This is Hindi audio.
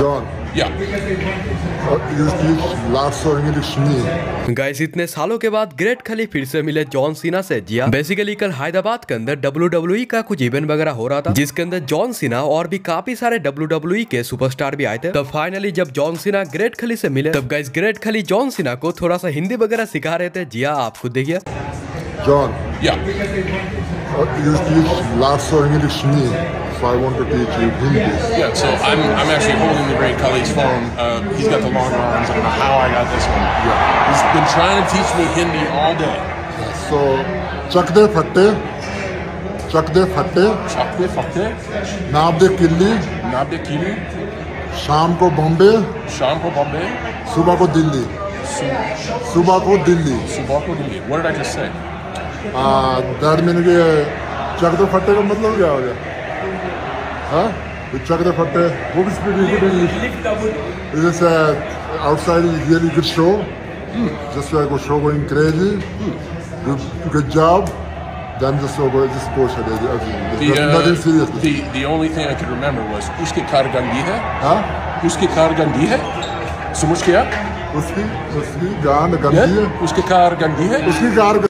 John. गाइस इतने सालों के बाद ग्रेट खली फिर से मिले जॉन सीना से। जी हां, बेसिकली कल हैदराबाद के अंदर WWE का कुछ इवेंट वगैरह हो रहा था, जिसके अंदर जॉन सीना और भी काफी सारे WWE के सुपरस्टार भी आए थे। तब फाइनली जब जॉन सीना ग्रेट खली से मिले, तब गाइस ग्रेट खली जॉन सीना को थोड़ा सा हिंदी वगैरह सिखा रहे थे। जी हां, आप खुद देखिए। John, you last saw English me, so I want to teach you Hindi. Yeah, so I'm actually holding the Great Khali's phone. He's got the long arms. I don't know how I got this one. Yeah. He's been trying to teach me Hindi all day. Yeah, so Chakde Phatte, Naabde kili, Shaam ko Bombay, Subha ko Delhi, What did I just say? दादमिनी के चकदे फट्टे का मतलब क्या हो गया? हाँ, चकदे फट्टे वो भी स्पीड इंग्लिश जैसे outside here you can show just like वो show going crazy good job then just वो जस्ट पोस्ट है nothing serious the only thing I can remember was उसकी कार गंदी है हाँ उसकी कार गंदी है समझ क्या उसकी कार गंदी है उसकी कार